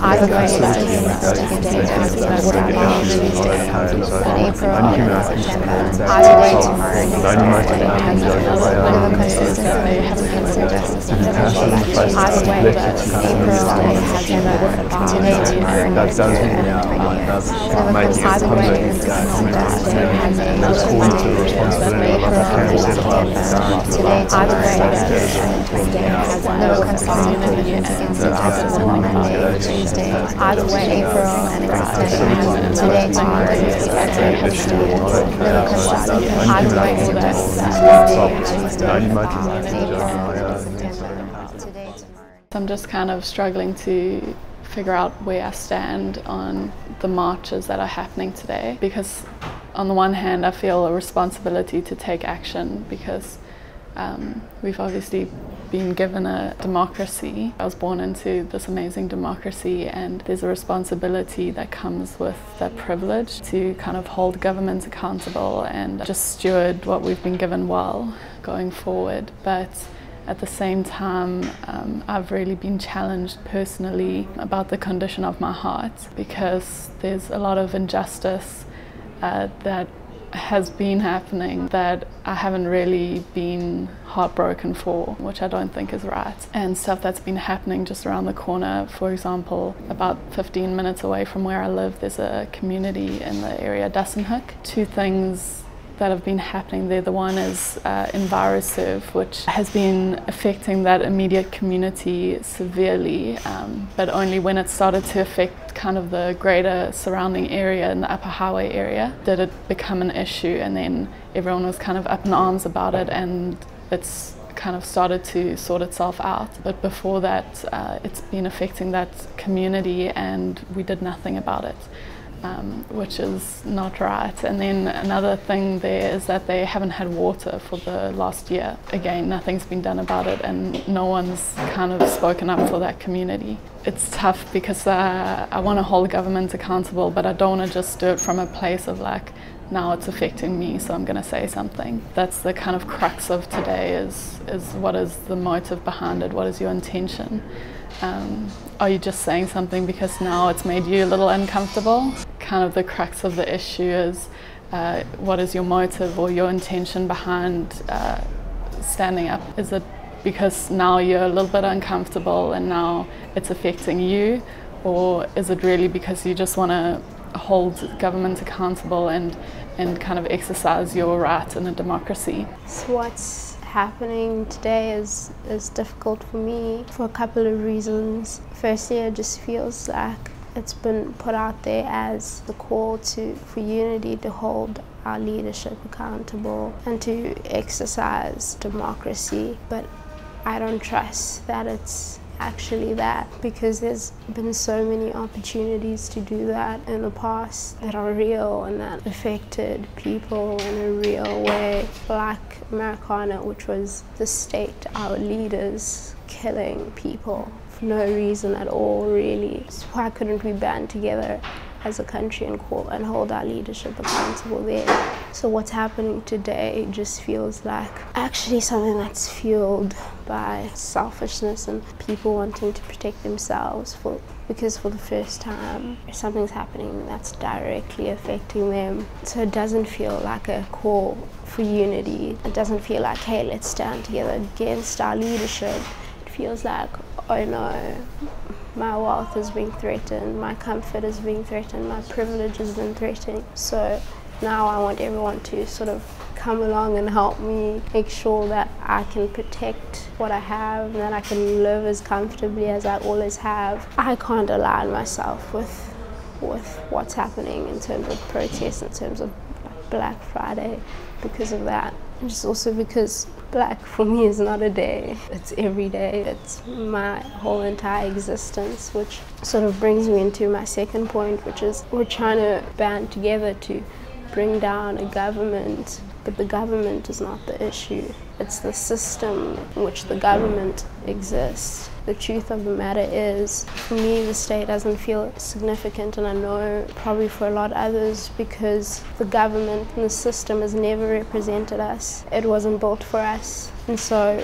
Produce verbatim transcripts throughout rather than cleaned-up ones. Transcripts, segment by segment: I Tuesday, either way, April and extended today, tomorrow, Tuesday, I'm just kind of struggling to figure out where I stand on the marches that are happening today, because on the one hand I feel a responsibility to take action because Um, we've obviously been given a democracy. I was born into this amazing democracy, and there's a responsibility that comes with that privilege to kind of hold governments accountable and just steward what we've been given well going forward. But at the same time, um, I've really been challenged personally about the condition of my heart, because there's a lot of injustice uh, that has been happening that I haven't really been heartbroken for, which I don't think is right. And stuff that's been happening just around the corner, for example, about fifteen minutes away from where I live, there's a community in the area, Dassenhoek. Two things that have been happening there. The one is uh, EnviroServe, which has been affecting that immediate community severely, um, but only when it started to affect kind of the greater surrounding area in the Upper Highway area did it become an issue, and then everyone was kind of up in arms about it, and it's kind of started to sort itself out. But before that, uh, it's been affecting that community and we did nothing about it. Um, which is not right. And then another thing there is that they haven't had water for the last year. Again, nothing's been done about it, and no one's kind of spoken up for that community. It's tough because uh, I want to hold governments accountable, but I don't want to just do it from a place of like, now it's affecting me, so I'm going to say something. That's the kind of crux of today, is, is what is the motive behind it? What is your intention? Um, are you just saying something because now it's made you a little uncomfortable? Kind of the crux of the issue is uh, what is your motive or your intention behind uh, standing up? Is it because now you're a little bit uncomfortable and now it's affecting you? Or is it really because you just want to hold government accountable and, and kind of exercise your right in a democracy? So what's happening today is, is difficult for me for a couple of reasons. Firstly, it just feels like it's been put out there as the call to, for unity, to hold our leadership accountable and to exercise democracy. But I don't trust that it's actually that, because there's been so many opportunities to do that in the past that are real and that affected people in a real way. Like Marikana, which was the state, our leaders killing people for no reason at all, really. So why couldn't we band together as a country and call and hold our leadership accountable there? So what's happening today just feels like actually something that's fueled by selfishness and people wanting to protect themselves, for because for the first time something's happening that's directly affecting them. So it doesn't feel like a call for unity. It doesn't feel like, hey, let's stand together against our leadership. It feels like, oh no, my wealth is being threatened, my comfort is being threatened, my privilege has been threatened. So now I want everyone to sort of come along and help me make sure that I can protect what I have and that I can live as comfortably as I always have. I can't align myself with, with what's happening in terms of protests, in terms of Black Friday, because of that. And just also because Black for me is not a day, it's every day, it's my whole entire existence, which sort of brings me into my second point, which is we're trying to band together to bring down a government, but the government is not the issue. It's the system in which the government exists. The truth of the matter is, for me, the state doesn't feel significant, and I know probably for a lot of others, because the government and the system has never represented us. It wasn't built for us. And so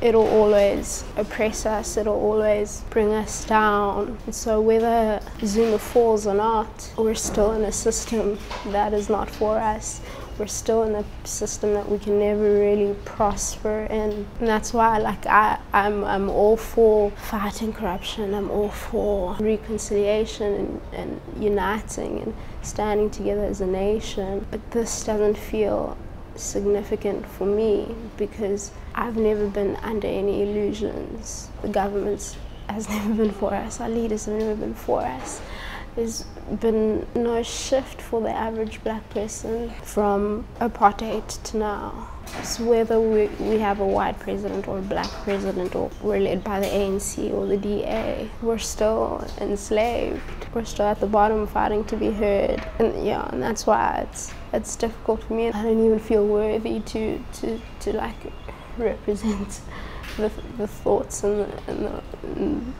it'll always oppress us, it'll always bring us down. And so whether Zuma falls or not, we're still in a system that is not for us. We're still in a system that we can never really prosper in. And that's why, like, I, I'm, I'm all for fighting corruption, I'm all for reconciliation and, and uniting and standing together as a nation. But this doesn't feel significant for me because I've never been under any illusions. The government has never been for us, our leaders have never been for us. There's been no shift for the average black person from apartheid to now. So whether we, we have a white president or a black president, or we're led by the A N C or the D A, we're still enslaved. We're still at the bottom fighting to be heard. And yeah, and that's why it's, it's difficult for me. I don't even feel worthy to, to, to like represent the, the thoughts and the, and the and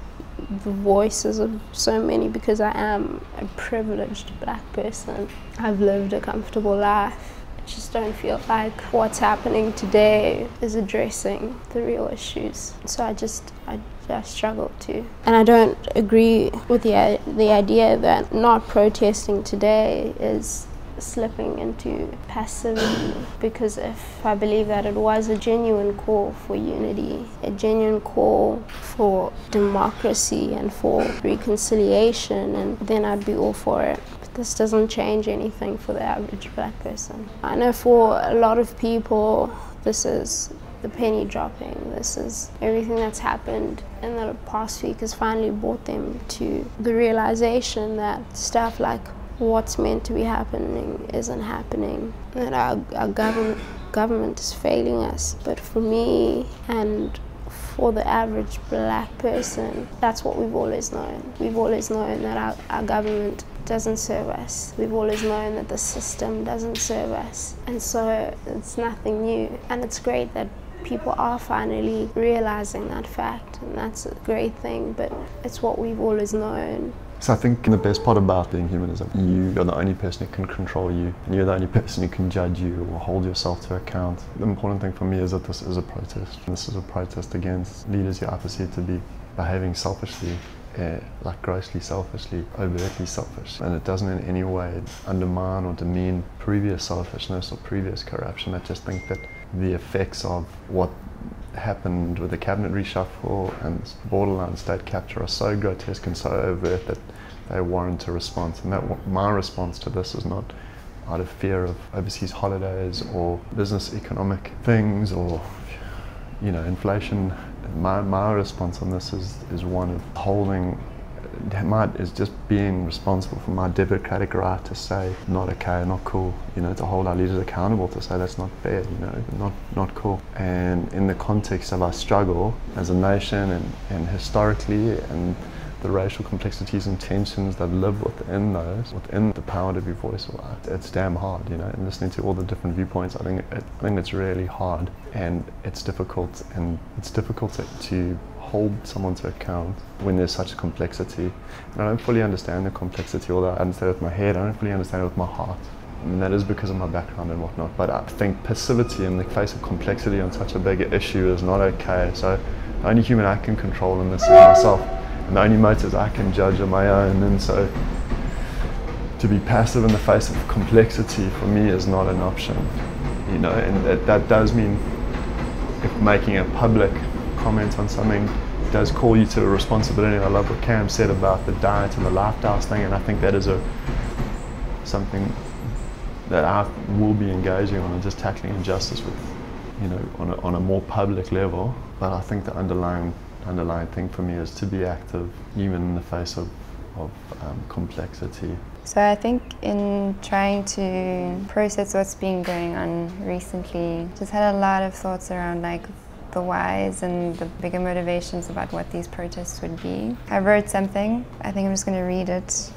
the voices of so many, because I am a privileged black person. I've lived a comfortable life. I just don't feel like what's happening today is addressing the real issues. So I just, I, I struggle too. And I don't agree with the, the idea that not protesting today is slipping into passivity, because if I believe that it was a genuine call for unity, a genuine call for democracy and for reconciliation, and then I'd be all for it. But this doesn't change anything for the average black person. I know for a lot of people this is the penny dropping, this is everything that's happened in the past week has finally brought them to the realization that stuff like what's meant to be happening isn't happening, that our, our government government is failing us. But for me and for the average black person, that's what we've always known. We've always known that our, our government doesn't serve us. We've always known that the system doesn't serve us. And so it's nothing new. And it's great that people are finally realizing that fact, and that's a great thing, but it's what we've always known. So I think the best part about being human is that you are the only person who can control you, and you're the only person who can judge you or hold yourself to account. The important thing for me is that this is a protest. This is a protest against leaders who I perceive to be behaving selfishly, eh, like grossly selfishly, overtly selfish. And it doesn't in any way undermine or demean previous selfishness or previous corruption. I just think that the effects of what happened with the cabinet reshuffle and borderline state capture are so grotesque and so overt that they warrant a response. And that my response to this is not out of fear of overseas holidays or business economic things or, you know, inflation. My, my response on this is, is one of holding, my, is just being responsible for my democratic right to say, not okay, not cool, you know, to hold our leaders accountable, to say that's not fair, you know, not, not cool. And in the context of our struggle as a nation and, and historically, and the racial complexities and tensions that live within those, within the power to be voiced, it's damn hard, you know, and listening to all the different viewpoints, I think, it, I think it's really hard, and it's difficult, and it's difficult to, to hold someone to account when there's such complexity. And I don't fully understand the complexity, although I understand it with my head, I don't fully understand it with my heart. And that is because of my background and whatnot, but I think passivity in the face of complexity on such a big issue is not okay. So the only human I can control in this is myself, and the only motives I can judge are my own. And so to be passive in the face of complexity for me is not an option, you know, and that, that does mean if making a public comment on something does call you to a responsibility. I love what Cam said about the diet and the lifestyles thing, and I think that is a something that I will be engaging on and just tackling injustice with, you know, on a, on a more public level. But I think the underlying underlying thing for me is to be active, even in the face of of um, complexity. So I think in trying to process what's been going on recently, just had a lot of thoughts around like the whys and the bigger motivations about what these protests would be. I wrote something, I think I'm just going to read it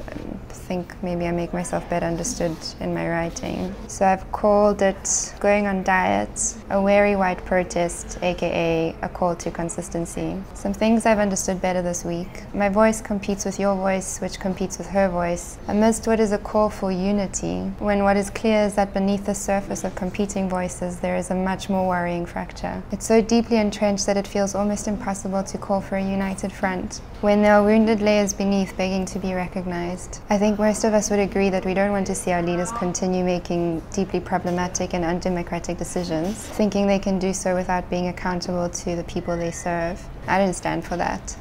think maybe I make myself better understood in my writing. So I've called it Going on Diet, a wary white protest, aka a call to consistency. Some things I've understood better this week. My voice competes with your voice, which competes with her voice. Amidst what is a call for unity, when what is clear is that beneath the surface of competing voices, there is a much more worrying fracture. It's so deeply entrenched that it feels almost impossible to call for a united front, when there are wounded layers beneath begging to be recognized. I think most of us would agree that we don't want to see our leaders continue making deeply problematic and undemocratic decisions, thinking they can do so without being accountable to the people they serve. I don't stand for that.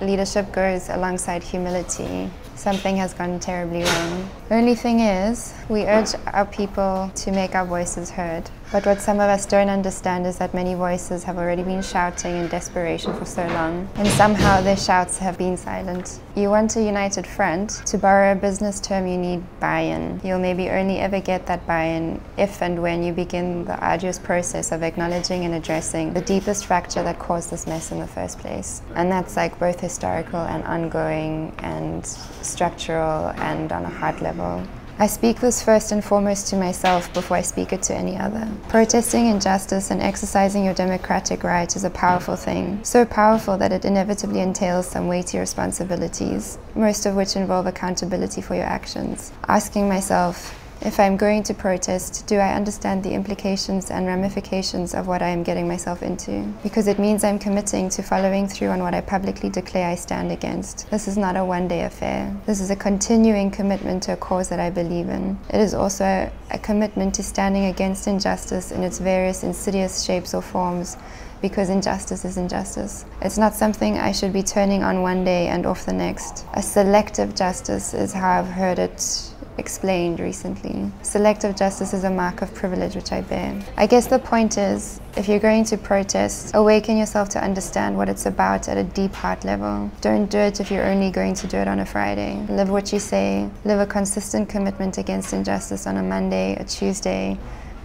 Leadership goes alongside humility. Something has gone terribly wrong. Only thing is, we urge our people to make our voices heard. But what some of us don't understand is that many voices have already been shouting in desperation for so long, and somehow their shouts have been silent. You want a united front. To borrow a business term, you need buy-in. You'll maybe only ever get that buy-in if and when you begin the arduous process of acknowledging and addressing the deepest fracture that caused this mess in the first place. And that's like both historical and ongoing and structural and on a heart level. I speak this first and foremost to myself before I speak it to any other. Protesting injustice and exercising your democratic right is a powerful thing, so powerful that it inevitably entails some weighty responsibilities, most of which involve accountability for your actions. Asking myself, if I'm going to protest, do I understand the implications and ramifications of what I am getting myself into? Because it means I'm committing to following through on what I publicly declare I stand against. This is not a one-day affair. This is a continuing commitment to a cause that I believe in. It is also a commitment to standing against injustice in its various insidious shapes or forms, because injustice is injustice. It's not something I should be turning on one day and off the next. A selective justice is how I've heard it explained recently. Selective justice is a mark of privilege which I bear. I guess the point is, if you're going to protest, awaken yourself to understand what it's about at a deep heart level. Don't do it if you're only going to do it on a Friday. Live what you say. Live a consistent commitment against injustice on a Monday, a Tuesday,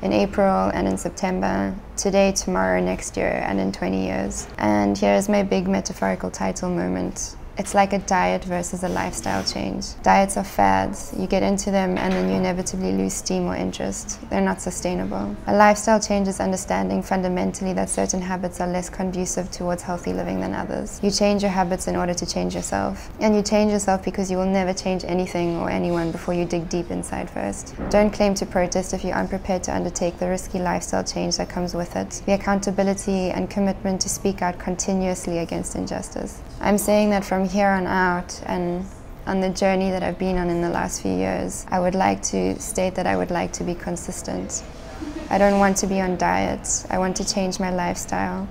in April and in September, today, tomorrow, next year, and in twenty years. And here is my big metaphorical title moment. It's like a diet versus a lifestyle change. Diets are fads. You get into them and then you inevitably lose steam or interest. They're not sustainable. A lifestyle change is understanding fundamentally that certain habits are less conducive towards healthy living than others. You change your habits in order to change yourself. And you change yourself because you will never change anything or anyone before you dig deep inside first. Don't claim to protest if you're unprepared to undertake the risky lifestyle change that comes with it. The accountability and commitment to speak out continuously against injustice. I'm saying that from here on out, and on the journey that I've been on in the last few years, I would like to state that I would like to be consistent. I don't want to be on diets. I want to change my lifestyle,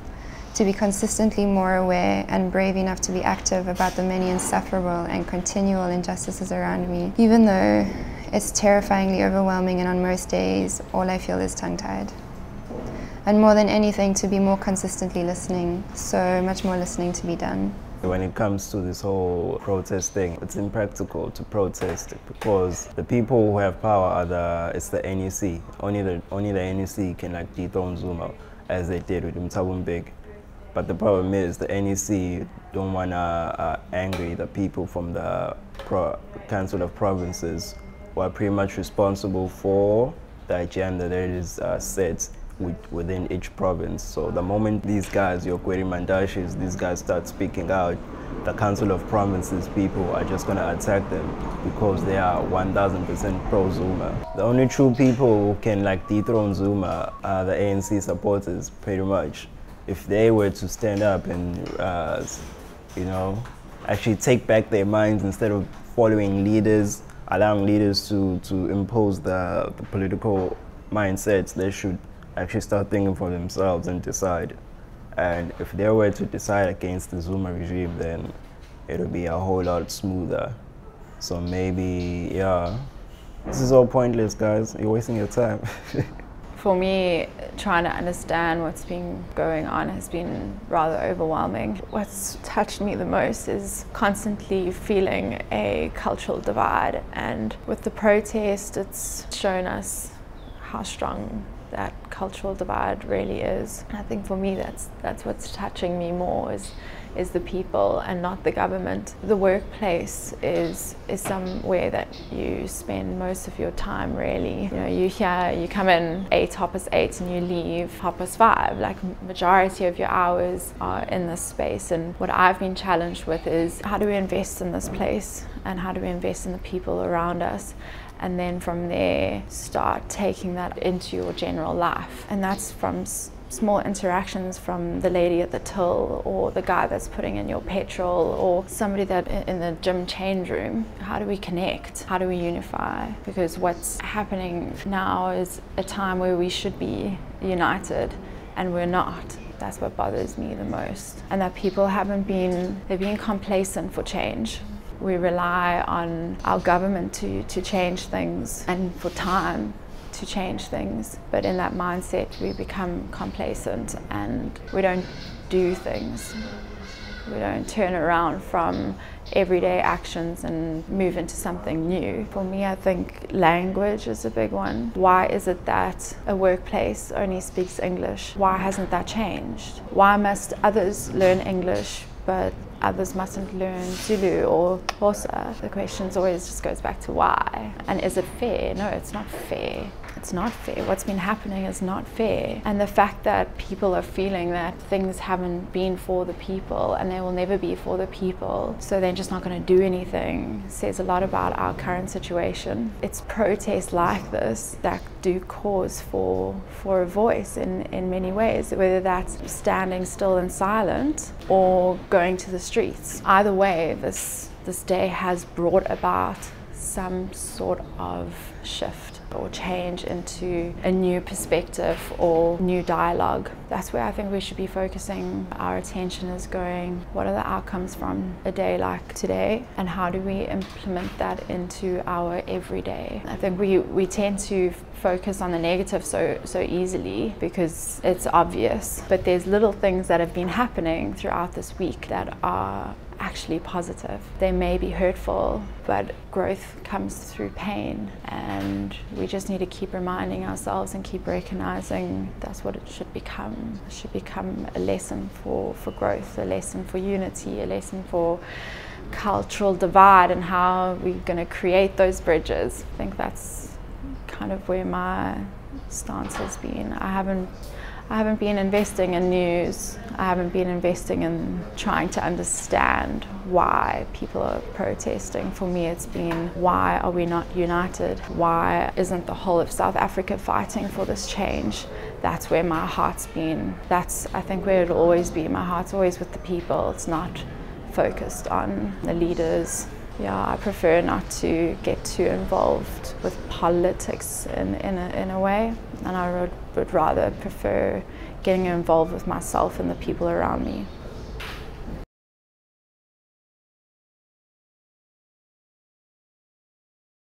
to be consistently more aware and brave enough to be active about the many insufferable and continual injustices around me, even though it's terrifyingly overwhelming and on most days all I feel is tongue-tied. And more than anything, to be more consistently listening, so much more listening to be done. When it comes to this whole protest thing, it's impractical to protest because the people who have power are the, it's the N E C. Only the, only the N E C can like dethrone Zuma as they did with Thabo Mbeki. But the problem is the N E C don't want to uh, anger the people from the Pro Council of Provinces who are pretty much responsible for the agenda that is uh, set within each province. So the moment these guys, your Kweri Mandashis, these guys start speaking out, the Council of Provinces people are just going to attack them because they are one thousand percent pro-Zuma. The only true people who can like dethrone Zuma are the A N C supporters, pretty much. If they were to stand up and, uh, you know, actually take back their minds instead of following leaders, allowing leaders to, to impose the, the political mindsets, they should actually start thinking for themselves and decide. And if they were to decide against the Zuma regime, then it'll be a whole lot smoother. So maybe, yeah. This is all pointless, guys. You're wasting your time. For me, trying to understand what's been going on has been rather overwhelming. What's touched me the most is constantly feeling a cultural divide. And with the protest, it's shown us how strong that cultural divide really is. I think for me that's that's what's touching me more, is is the people and not the government. The workplace is, is somewhere that you spend most of your time, really. You know, you here, you come in eight, half past eight, and you leave half past five. Like, majority of your hours are in this space. And what I've been challenged with is, how do we invest in this place? And how do we invest in the people around us? And then from there, start taking that into your general life. And that's from s small interactions from the lady at the till, or the guy that's putting in your petrol, or somebody that in the gym change room. How do we connect? How do we unify? Because what's happening now is a time where we should be united, and we're not. That's what bothers me the most. And that people haven't been, they've been complacent for change. We rely on our government to, to change things, and for time to change things. But in that mindset, we become complacent, and we don't do things. We don't turn around from everyday actions and move into something new. For me, I think language is a big one. Why is it that a workplace only speaks English? Why hasn't that changed? Why must others learn English, but others mustn't learn Zulu or Xhosa? The question always just goes back to why. And is it fair? No, it's not fair. It's not fair. What's been happening is not fair. And the fact that people are feeling that things haven't been for the people, and they will never be for the people, so they're just not going to do anything, says a lot about our current situation. It's protests like this that do cause for, for a voice in, in many ways, whether that's standing still and silent or going to the streets. Either way, this, this day has brought about some sort of shift or change into a new perspective or new dialogue. That's where I think we should be focusing our attention, is going, what are the outcomes from a day like today, and how do we implement that into our everyday? I think we, we tend to focus on the negative so, so easily because it's obvious, but there's little things that have been happening throughout this week that are actually positive. They may be hurtful, but growth comes through pain, and we just need to keep reminding ourselves and keep recognizing that's what it should become. It should become a lesson for, for growth, a lesson for unity, a lesson for cultural divide, and how we're going to create those bridges. I think that's kind of where my stance has been. I haven't I haven't been investing in news. I haven't been investing in trying to understand why people are protesting. For me, it's been, why are we not united? Why isn't the whole of South Africa fighting for this change? That's where my heart's been. That's, I think, where it'll always be. My heart's always with the people. It's not focused on the leaders. Yeah, I prefer not to get too involved with politics in, in, a, in a way, and I would, would rather prefer getting involved with myself and the people around me.